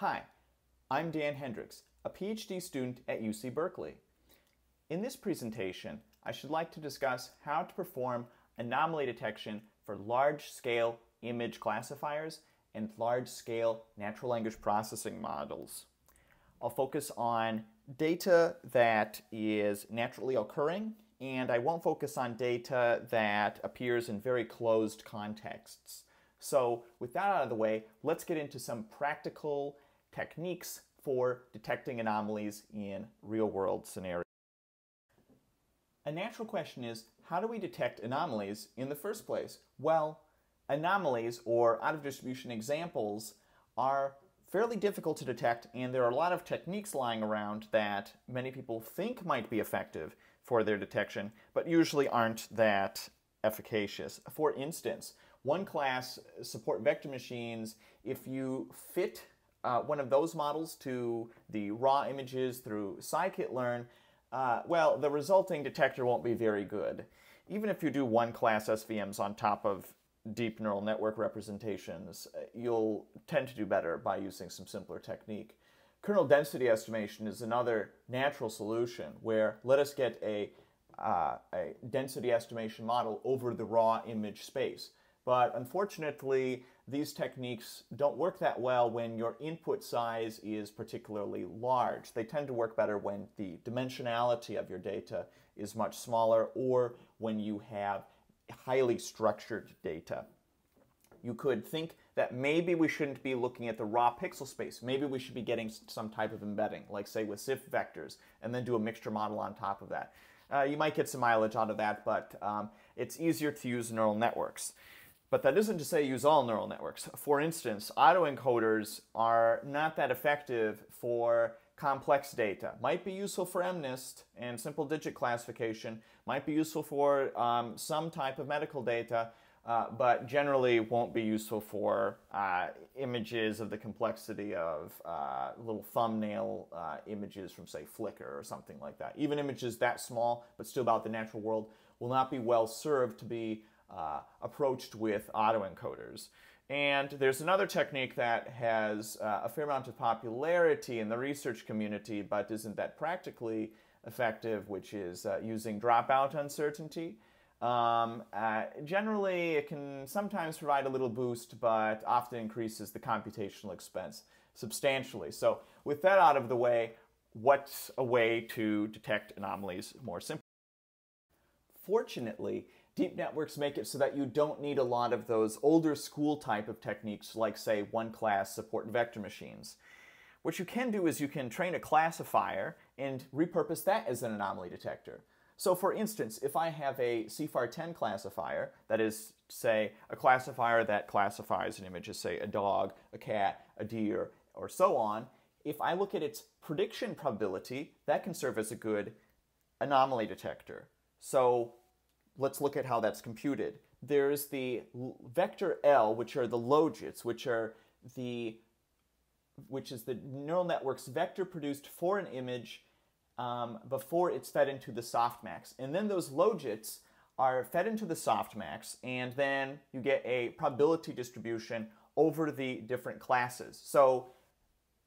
Hi, I'm Dan Hendrycks, a PhD student at UC Berkeley. In this presentation, I should like to discuss how to perform anomaly detection for large-scale image classifiers and large-scale natural language processing models. I'll focus on data that is naturally occurring, and I won't focus on data that appears in very closed contexts. So with that out of the way, let's get into some practical techniques for detecting anomalies in real-world scenarios. A natural question is, how do we detect anomalies in the first place? Well, anomalies or out-of-distribution examples are fairly difficult to detect, and there are a lot of techniques lying around that many people think might be effective for their detection, but usually aren't that efficacious. For instance, one class, support vector machines, if you fit one of those models to the raw images through scikit-learn, well, the resulting detector won't be very good. Even if you do one-class SVMs on top of deep neural network representations, you'll tend to do better by using some simpler technique. Kernel density estimation is another natural solution where let us get a density estimation model over the raw image space. But unfortunately, these techniques don't work that well when your input size is particularly large. They tend to work better when the dimensionality of your data is much smaller or when you have highly structured data. You could think that maybe we shouldn't be looking at the raw pixel space. Maybe we should be getting some type of embedding, like say with SIFT vectors, and then do a mixture model on top of that. You might get some mileage out of that, but it's easier to use neural networks. But that isn't to say use all neural networks. For instance, autoencoders are not that effective for complex data. Might be useful for MNIST and simple digit classification, might be useful for some type of medical data, but generally won't be useful for images of the complexity of little thumbnail images from, say, Flickr or something like that. Even images that small, but still about the natural world, will not be well served to be approached with autoencoders. And there's another technique that has a fair amount of popularity in the research community but isn't that practically effective, which is using dropout uncertainty. Generally, it can sometimes provide a little boost but often increases the computational expense substantially. So with that out of the way, what's a way to detect anomalies more simply? Fortunately, deep networks make it so that you don't need a lot of those older school type of techniques like, say, one-class support vector machines. What you can do is you can train a classifier and repurpose that as an anomaly detector. So for instance, if I have a CIFAR-10 classifier, that is, say, a classifier that classifies an image as, say, a dog, a cat, a deer, or so on, if I look at its prediction probability, that can serve as a good anomaly detector. So let's look at how that's computed. There's the vector L, which are the logits, which is the neural network's vector produced for an image before it's fed into the softmax. And then those logits are fed into the softmax, and then you get a probability distribution over the different classes. So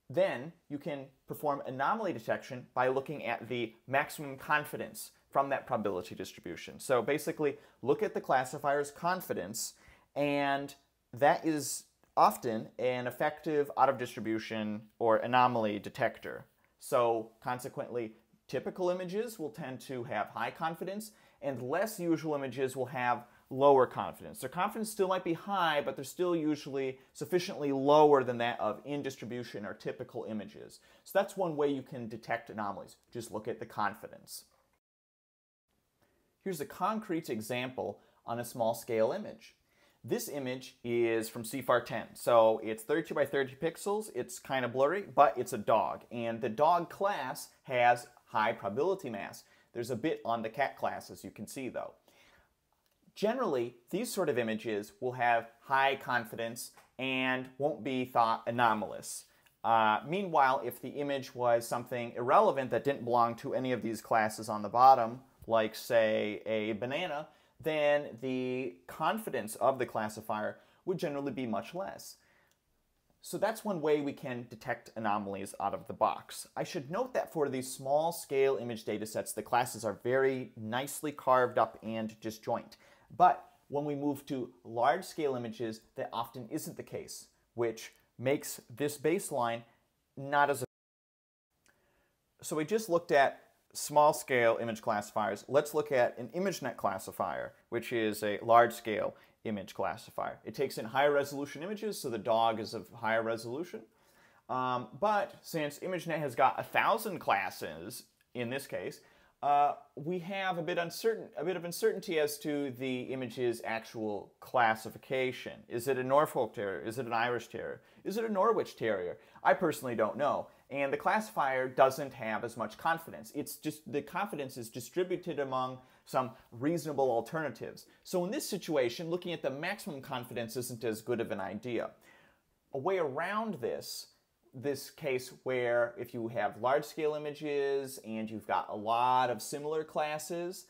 then you can perform anomaly detection by looking at the maximum confidence from that probability distribution. So basically, look at the classifier's confidence, and that is often an effective out-of-distribution or anomaly detector. So consequently, typical images will tend to have high confidence, and less usual images will have lower confidence. Their confidence still might be high, but they're still usually sufficiently lower than that of in-distribution or typical images. So that's one way you can detect anomalies. Just look at the confidence. Here's a concrete example on a small-scale image. This image is from CIFAR-10, so it's 32 by 30 pixels, it's kind of blurry, but it's a dog, and the dog class has high probability mass. There's a bit on the cat class, as you can see, though. Generally, these sort of images will have high confidence and won't be thought anomalous. Meanwhile, if the image was something irrelevant that didn't belong to any of these classes on the bottom, like, say, a banana, then the confidence of the classifier would generally be much less. So that's one way we can detect anomalies out of the box. I should note that for these small scale image data sets, the classes are very nicely carved up and disjoint. But when we move to large scale images, that often isn't the case, which makes this baseline not as effective. So we just looked at small scale image classifiers. Let's look at an ImageNet classifier, which is a large scale image classifier. It takes in higher resolution images, so the dog is of higher resolution. But since ImageNet has got 1,000 classes in this case, we have a bit of uncertainty as to the image's actual classification. Is it a Norfolk Terrier? Is it an Irish Terrier? Is it a Norwich Terrier? I personally don't know. And the classifier doesn't have as much confidence. It's just the confidence is distributed among some reasonable alternatives. So in this situation, looking at the maximum confidence isn't as good of an idea. A way around this case where if you have large-scale images and you've got a lot of similar classes,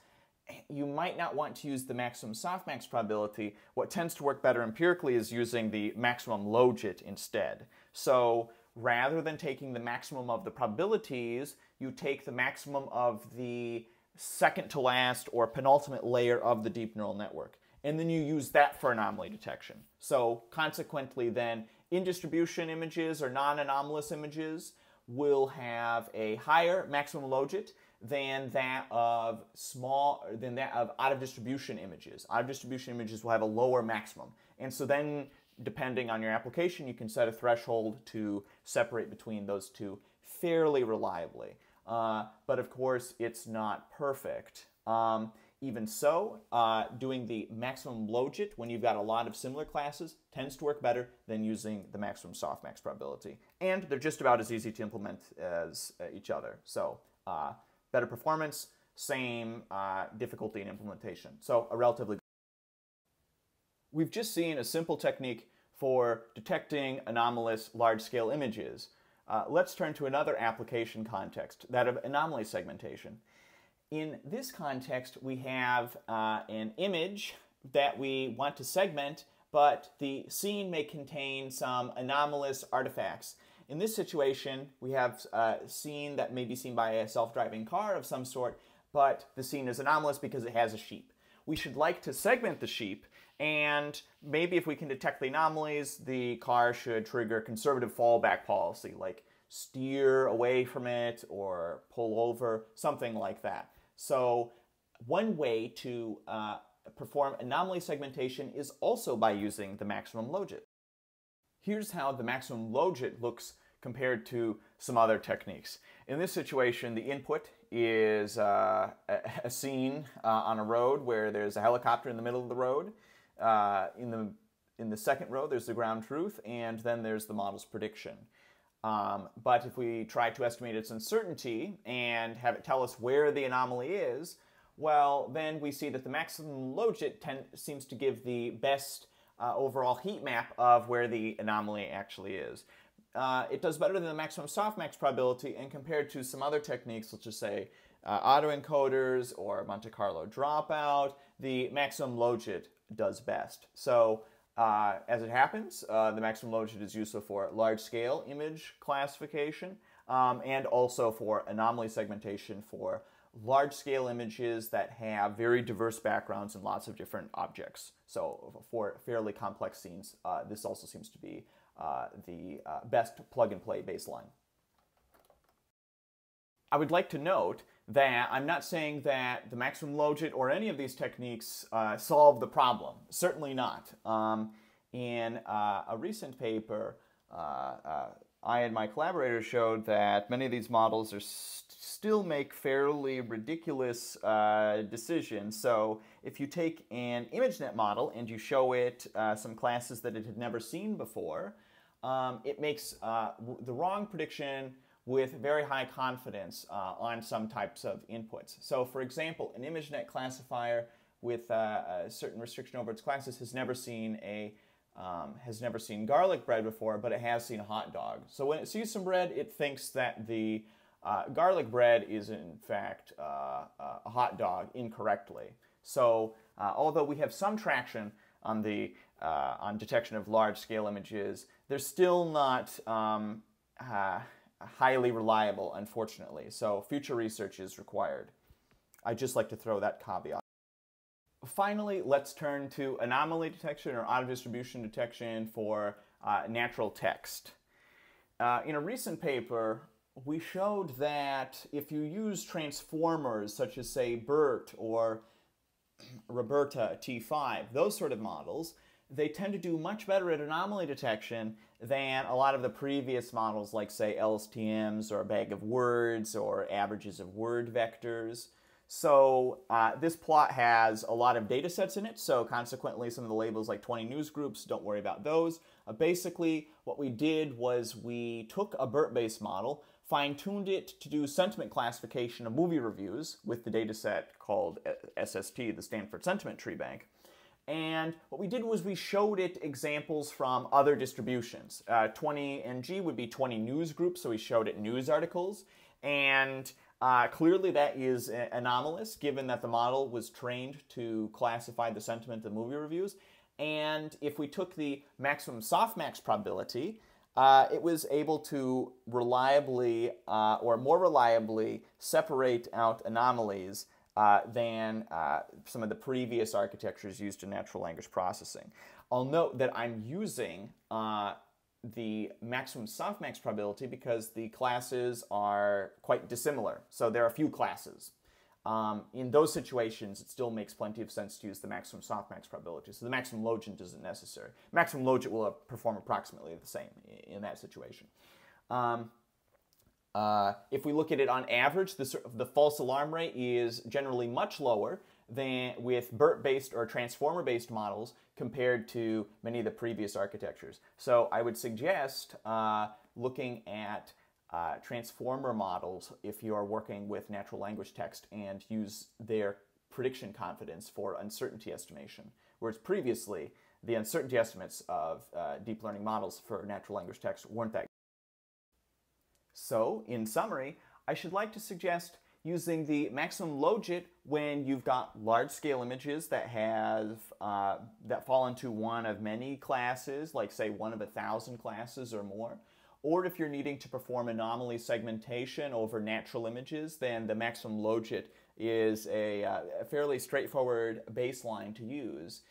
you might not want to use the maximum softmax probability. What tends to work better empirically is using the maximum logit instead. So rather than taking the maximum of the probabilities, you take the maximum of the second to last or penultimate layer of the deep neural network. And then you use that for anomaly detection. So consequently then, in-distribution images or non-anomalous images will have a higher maximum logit than that of out-of-distribution images. Out-of-distribution images will have a lower maximum. And so then, depending on your application, you can set a threshold to separate between those two fairly reliably. But of course, it's not perfect. Even so, doing the maximum logit when you've got a lot of similar classes tends to work better than using the maximum softmax probability. And they're just about as easy to implement as each other. So better performance, same difficulty in implementation. So a relatively good. We've just seen a simple technique for detecting anomalous large-scale images. Let's turn to another application context, that of anomaly segmentation. In this context, we have an image that we want to segment, but the scene may contain some anomalous artifacts. In this situation, we have a scene that may be seen by a self-driving car of some sort, but the scene is anomalous because it has a sheep. We should like to segment the sheep, and maybe if we can detect the anomalies, the car should trigger conservative fallback policy, like steer away from it or pull over, something like that. So one way to perform anomaly segmentation is also by using the maximum logit. Here's how the maximum logit looks compared to some other techniques. In this situation, the input is a scene on a road where there's a helicopter in the middle of the road. In the second row, there's the ground truth, and then there's the model's prediction. But if we try to estimate its uncertainty and have it tell us where the anomaly is, well, then we see that the maximum logit seems to give the best overall heat map of where the anomaly actually is. It does better than the maximum softmax probability, and compared to some other techniques, let's just say autoencoders or Monte Carlo dropout, the maximum logit does best. So as it happens, the maximum logit is useful for large-scale image classification and also for anomaly segmentation for large-scale images that have very diverse backgrounds and lots of different objects. So for fairly complex scenes, this also seems to be the best plug-and-play baseline. I would like to note that I'm not saying that the maximum logit or any of these techniques solve the problem. Certainly not. In a recent paper, I and my collaborators showed that many of these models are still make fairly ridiculous decisions. So if you take an ImageNet model and you show it some classes that it had never seen before, it makes the wrong prediction with very high confidence on some types of inputs. So for example, an ImageNet classifier with a certain restriction over its classes has never seen garlic bread before, but it has seen a hot dog. So when it sees some bread, it thinks that the garlic bread is in fact a hot dog incorrectly. So although we have some traction on the on detection of large-scale images, they're still not highly reliable, unfortunately. So future research is required. I'd just like to throw that caveat. Finally, let's turn to anomaly detection or out-of-distribution detection for natural text. In a recent paper, we showed that if you use transformers such as, say, BERT or Roberta, T5, those sort of models, they tend to do much better at anomaly detection than a lot of the previous models like, say, LSTMs or a bag of words or averages of word vectors. So this plot has a lot of data sets in it, so consequently some of the labels like 20 news groups, don't worry about those. Basically, what we did was we took a BERT-based model, fine-tuned it to do sentiment classification of movie reviews with the data set called SST, the Stanford Sentiment Treebank. And what we did was we showed it examples from other distributions. 20NG would be 20 news groups, so we showed it news articles. And clearly that is anomalous, given that the model was trained to classify the sentiment of movie reviews. And if we took the maximum softmax probability, it was able to reliably, or more reliably, separate out anomalies than some of the previous architectures used in natural language processing. I'll note that I'm using the maximum softmax probability because the classes are quite dissimilar. So there are a few classes. In those situations, it still makes plenty of sense to use the maximum softmax probability. So the maximum logent isn't necessary. Maximum logent will perform approximately the same in that situation. If we look at it on average, the false alarm rate is generally much lower than with BERT-based or transformer-based models compared to many of the previous architectures. So I would suggest looking at transformer models if you are working with natural language text and use their prediction confidence for uncertainty estimation, whereas previously the uncertainty estimates of deep learning models for natural language text weren't that good. So, in summary, I should like to suggest using the maximum logit when you've got large-scale images that have that fall into one of many classes, like say one of 1,000 classes or more, or if you're needing to perform anomaly segmentation over natural images, then the maximum logit is a fairly straightforward baseline to use.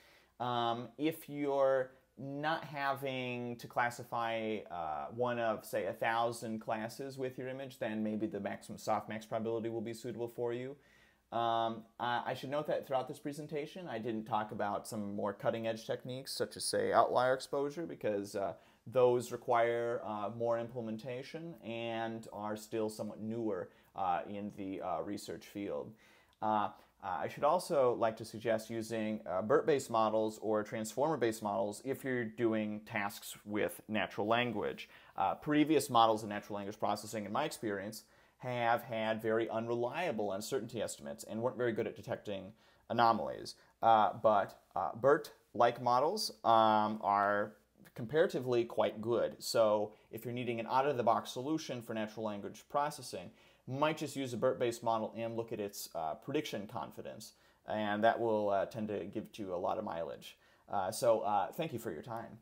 If you're not having to classify one of, say, 1,000 classes with your image, then maybe the maximum softmax probability will be suitable for you. I should note that throughout this presentation, I didn't talk about some more cutting-edge techniques, such as, say, outlier exposure, because those require more implementation and are still somewhat newer in the research field. I should also like to suggest using BERT-based models or transformer-based models if you're doing tasks with natural language. Previous models in natural language processing, in my experience, have had very unreliable uncertainty estimates and weren't very good at detecting anomalies. But BERT-like models are comparatively quite good. So if you're needing an out-of-the-box solution for natural language processing, might just use a BERT-based model and look at its prediction confidence, and that will tend to give you a lot of mileage. So thank you for your time.